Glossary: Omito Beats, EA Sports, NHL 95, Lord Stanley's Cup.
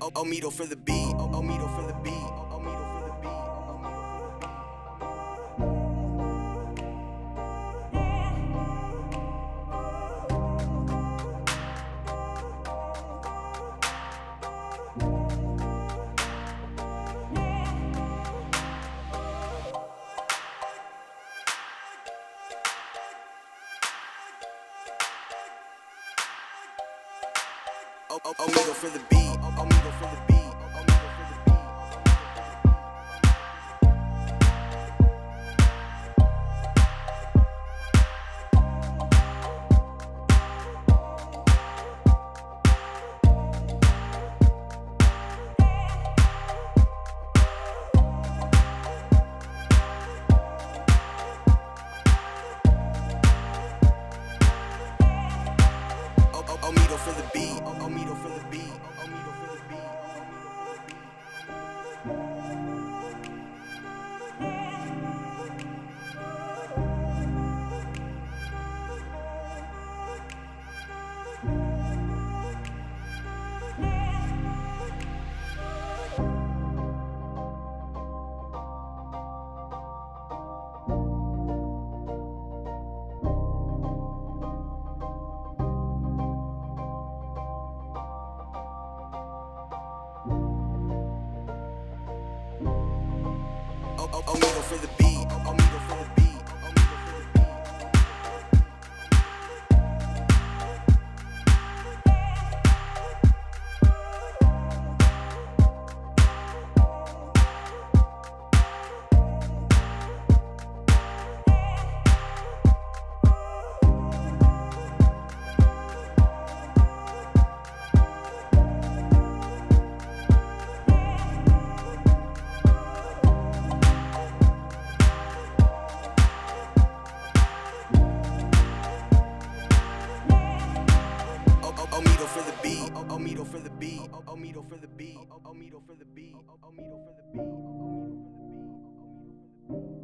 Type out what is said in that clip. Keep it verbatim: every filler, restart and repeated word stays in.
Omito for the beat. Omito for the beat. Omito for the beat. Omito for the beat. Omito for the beat. Omito for the beat. Omito for the beat. Omito for the beat. Omito for the beat. Omito for the beat. Omito for the beat. Omito for the beat. Omito for the beat. Omito for the beat. Omito for the beat. Omito for the beat.